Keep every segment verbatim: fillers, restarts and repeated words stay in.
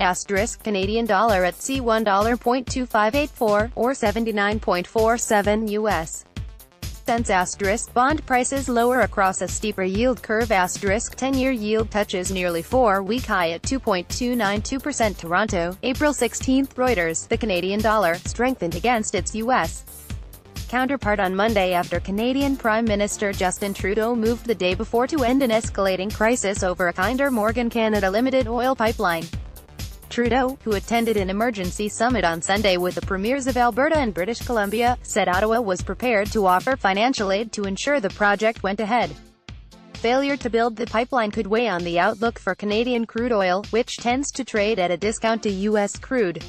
Asterisk Canadian dollar at C one dollar point two five eight four, or seventy-nine point four seven U S cents. Asterisk bond prices lower across a steeper yield curve. Asterisk ten-year yield touches nearly four-week high at two point two nine two percent. Toronto, April sixteenth. Reuters. The Canadian dollar strengthened against its U S counterpart on Monday after Canadian Prime Minister Justin Trudeau moved the day before to end an escalating crisis over a Kinder Morgan Canada Limited oil pipeline. Trudeau, who attended an emergency summit on Sunday with the premiers of Alberta and British Columbia, said Ottawa was prepared to offer financial aid to ensure the project went ahead. Failure to build the pipeline could weigh on the outlook for Canadian crude oil, which tends to trade at a discount to U S crude.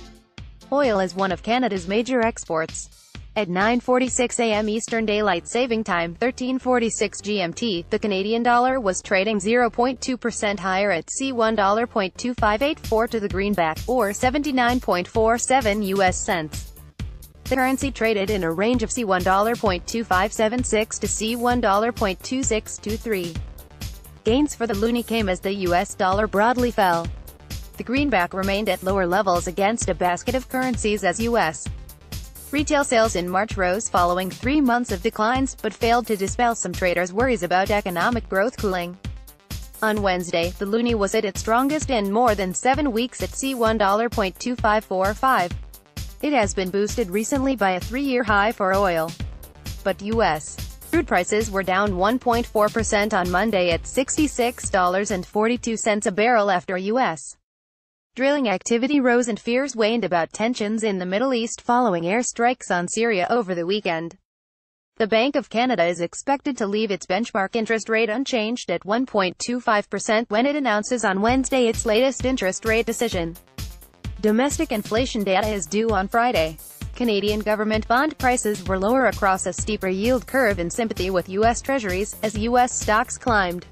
Oil is one of Canada's major exports. At nine forty-six a m Eastern Daylight Saving Time, thirteen forty-six G M T, the Canadian dollar was trading zero point two percent higher at C one dollar point two five eight four to the greenback, or seventy-nine point four seven U S cents. The currency traded in a range of C one dollar point two five seven six to C one dollar point two six two three. Gains for the loonie came as the U S dollar broadly fell. The greenback remained at lower levels against a basket of currencies as U S retail sales in March rose following three months of declines, but failed to dispel some traders' worries about economic growth cooling. On Wednesday, the loonie was at its strongest in more than seven weeks at C one dollar point two five four five. It has been boosted recently by a three-year high for oil. But U S crude prices were down one point four percent on Monday at sixty-six dollars and forty-two cents a barrel after U S drilling activity rose and fears waned about tensions in the Middle East following airstrikes on Syria over the weekend. The Bank of Canada is expected to leave its benchmark interest rate unchanged at one point two five percent when it announces on Wednesday its latest interest rate decision. Domestic inflation data is due on Friday. Canadian government bond prices were lower across a steeper yield curve in sympathy with U S Treasuries, as U S stocks climbed.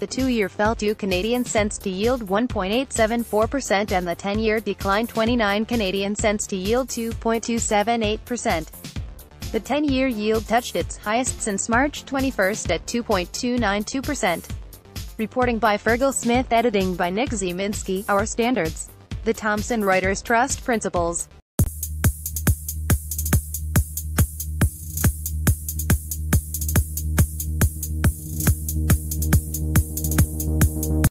The two-year fell two Canadian cents to yield one point eight seven four percent and the ten-year declined twenty-nine Canadian cents to yield two point two seven eight percent. The ten-year yield touched its highest since March twenty-first at two point two nine two percent. Reporting by Fergal Smith, editing by Nick Zeminski, Our Standards. The Thomson Reuters Trust Principles.